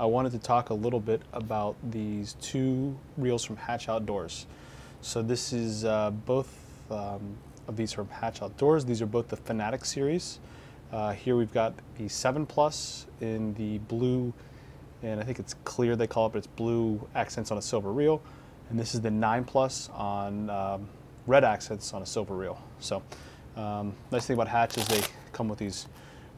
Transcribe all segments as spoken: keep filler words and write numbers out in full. I wanted to talk a little bit about these two reels from Hatch Outdoors. So this is uh, both um, of these from Hatch Outdoors. These are both the Finatic series. Uh, here we've got the seven plus in the blue, and I think it's clear they call it, but it's blue accents on a silver reel. And this is the nine plus on um, red accents on a silver reel. So um, nice thing about Hatch is they come with these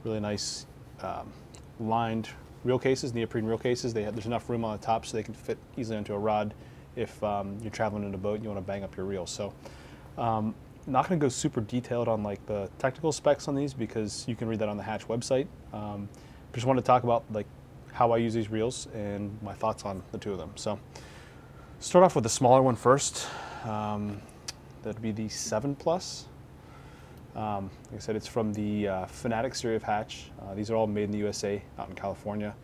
really nice um, lined reel cases, neoprene reel cases. They have, there's enough room on the top so they can fit easily into a rod if um, you're traveling in a boat and you want to bang up your reel. So um, not going to go super detailed on like the technical specs on these because you can read that on the Hatch website. Um, just wanted to talk about like how I use these reels and my thoughts on the two of them. So start off with the smaller one first. Um, that'd be the seven plus. Um, like I said, it's from the uh, Finatic series of Hatch. Uh, these are all made in the U S A, out in California.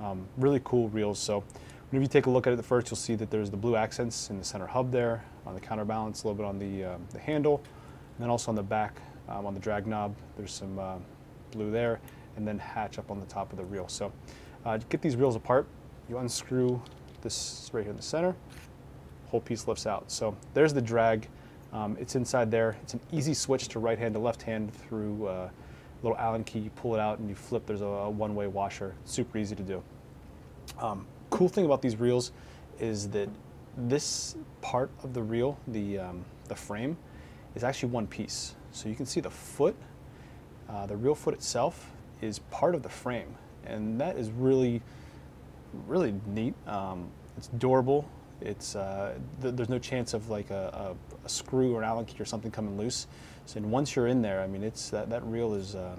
Um, really cool reels. So whenever you take a look at it at first, you'll see that there's the blue accents in the center hub there, on the counterbalance, a little bit on the, um, the handle, and then also on the back, um, on the drag knob, there's some uh, blue there, and then Hatch up on the top of the reel. So uh, to get these reels apart, you unscrew this right here in the center, whole piece lifts out. So there's the drag. Um, it's inside there. It's an easy switch to right hand to left hand through a uh, little Allen key. You pull it out and you flip. There's a, a one-way washer. Super easy to do. Um, cool thing about these reels is that this part of the reel, the, um, the frame, is actually one piece. So you can see the foot, uh, the reel foot itself is part of the frame. And that is really, really neat. Um, it's durable. It's, uh, th there's no chance of like a, a, a screw or an Allen key or something coming loose. So and once you're in there, I mean, it's that, that reel is uh,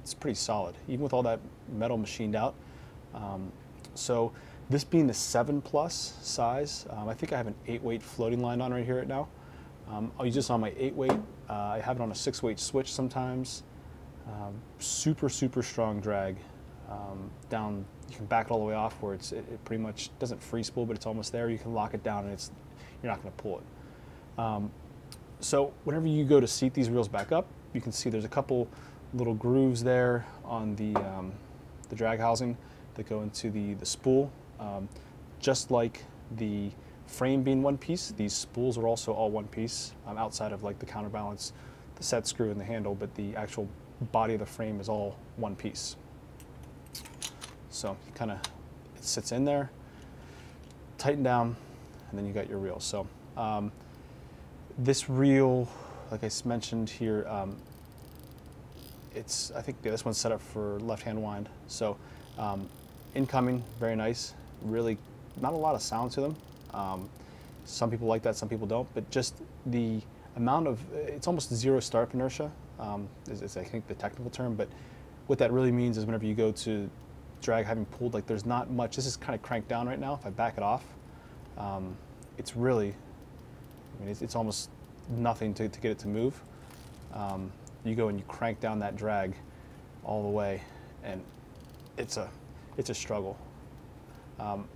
it's pretty solid, even with all that metal machined out. Um, so this being the seven plus size, um, I think I have an eight weight floating line on right here right now. Um, I'll use this on my eight weight. Uh, I have it on a six weight switch sometimes. Um, super super strong drag. Um, down, you can back it all the way off where it's, it, it pretty much doesn't free spool, but it's almost there. You can lock it down and it's, you're not going to pull it. Um, so whenever you go to seat these reels back up, you can see there's a couple little grooves there on the, um, the drag housing that go into the, the spool. Um, just like the frame being one piece, these spools are also all one piece, um, outside of like the counterbalance, the set screw and the handle, but the actual body of the frame is all one piece. So kind of it sits in there, tighten down, and then you got your reel. So um, this reel, like I mentioned here, um, it's I think yeah, this one's set up for left-hand wind. So um, incoming, very nice. Really, not a lot of sound to them. Um, some people like that, some people don't. But just the amount of it's almost zero startup inertia um, is, is I think the technical term. But what that really means is whenever you go to drag having pulled, like there's not much. This is kind of cranked down right now. If I back it off, um, it's really, I mean, it's, it's almost nothing to, to get it to move. Um, you go and you crank down that drag all the way, and it's a, it's a struggle um,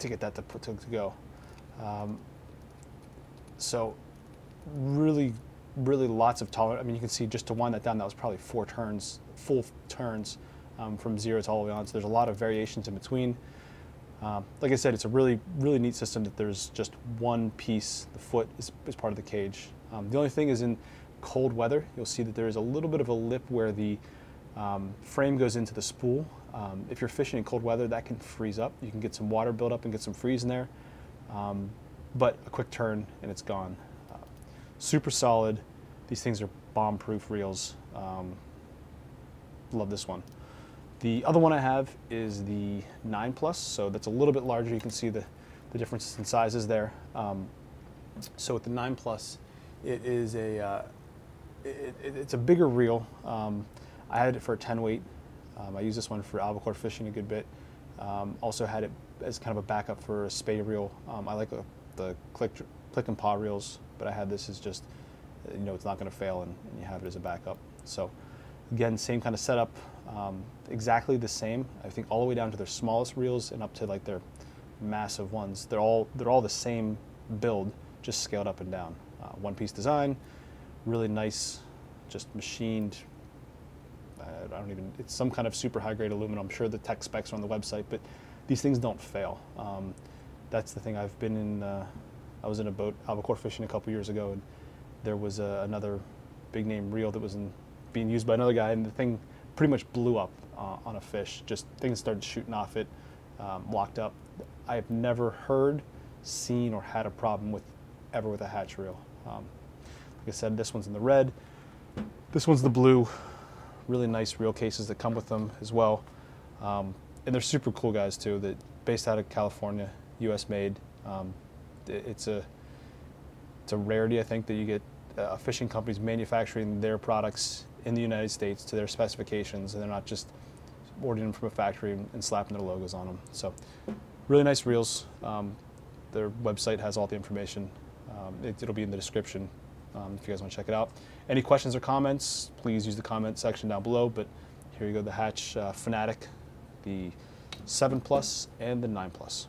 to get that to put to, to go. Um, so, really, really lots of tolerance. I mean, you can see just to wind that down, that was probably four turns, full turns. Um, from zero to all the way on, so there's a lot of variations in between. Um, like I said, it's a really, really neat system that there's just one piece. The foot is, is part of the cage. Um, the only thing is in cold weather, you'll see that there is a little bit of a lip where the um, frame goes into the spool. Um, if you're fishing in cold weather, that can freeze up. You can get some water build up and get some freeze in there. Um, but a quick turn and it's gone. Uh, super solid. These things are bomb-proof reels. Um, love this one. The other one I have is the nine plus, so that's a little bit larger. You can see the, the differences in sizes there. Um, so with the nine plus, it is a, uh, it, it, it's a bigger reel. Um, I had it for a ten weight. Um, I use this one for albacore fishing a good bit. Um, also had it as kind of a backup for a spay reel. Um, I like a, the click, click and paw reels, but I had this as just, you know, it's not gonna fail and, and you have it as a backup. So again, same kind of setup. Um, exactly the same, I think, all the way down to their smallest reels and up to like their massive ones. They're all they're all the same build, just scaled up and down. Uh, one piece design, really nice, just machined. I I don't even, it's some kind of super high grade aluminum. I'm sure the tech specs are on the website, but these things don't fail. Um, that's the thing. I've been in, uh, I was in a boat albacore fishing a couple years ago, and there was uh, another big name reel that was in, being used by another guy, and the thing pretty much blew up uh, on a fish. Just things started shooting off it, um, locked up. I've never heard, seen, or had a problem with ever with a Hatch reel. Um, like I said, this one's in the red, this one's the blue. Really nice reel cases that come with them as well. Um, and they're super cool guys too, that based out of California, U S made. Um, it's a it's a rarity, I think, that you get uh, fishing companies manufacturing their products in the United States to their specifications, and they're not just ordering them from a factory and slapping their logos on them. So really nice reels. Um, their website has all the information. Um, it, it'll be in the description um, if you guys want to check it out. Any questions or comments, please use the comment section down below. But here you go, the Hatch uh, Finatic, the seven plus and the nine plus.